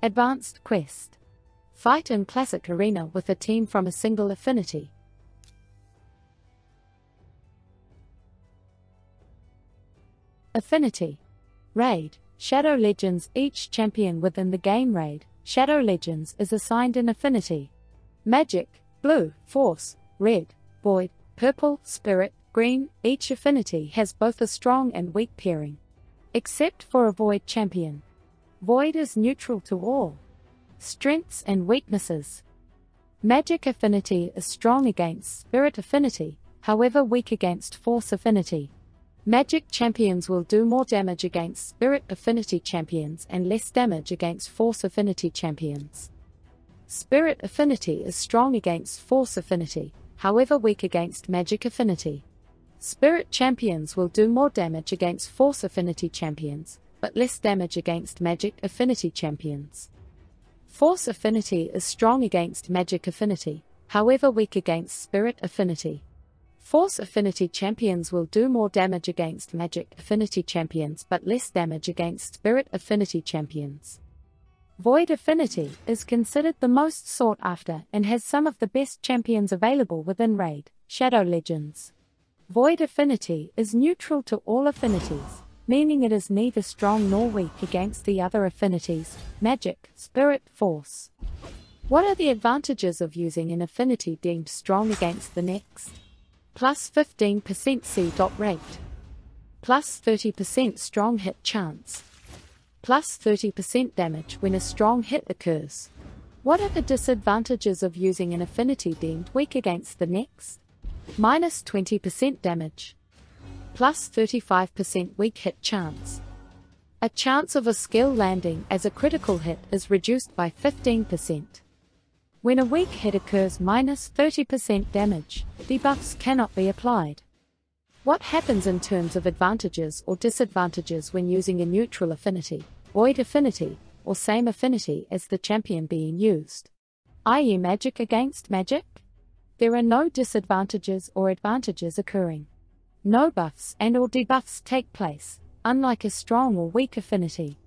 Advanced Quest. Fight in Classic Arena with a team from a single affinity. Affinity. Raid: Shadow Legends. Each champion within the game Raid: Shadow Legends is assigned an affinity. Magic, Blue; Force, Red; Void, Purple; Spirit, Green. Each affinity has both a strong and weak pairing, except for a Void champion. Void is neutral to all. Strengths and weaknesses. Magic affinity is strong against Spirit affinity, however weak against Force affinity. Magic champions will do more damage against Spirit affinity champions and less damage against Force affinity champions. Spirit affinity is strong against Force affinity, however weak against Magic affinity. Spirit champions will do more damage against Force affinity champions, but less damage against Magic affinity champions. Force affinity is strong against Magic affinity, however weak against Spirit affinity. Force affinity champions will do more damage against Magic affinity champions but less damage against Spirit affinity champions. Void affinity is considered the most sought after and has some of the best champions available within Raid: Shadow Legends. Void affinity is neutral to all affinities, meaning it is neither strong nor weak against the other affinities: Magic, Spirit, Force. What are the advantages of using an affinity deemed strong against the next? +15% C.Rate. +30% strong hit chance. +30% damage when a strong hit occurs. What are the disadvantages of using an affinity deemed weak against the next? -20% damage. +35% weak hit chance. A chance of a skill landing as a critical hit is reduced by 15%. When a weak hit occurs, -30% damage, debuffs cannot be applied. What happens in terms of advantages or disadvantages when using a neutral affinity, Void affinity, or same affinity as the champion being used, i.e. Magic against Magic? There are no disadvantages or advantages occurring. No buffs and/or debuffs take place, unlike a strong or weak affinity.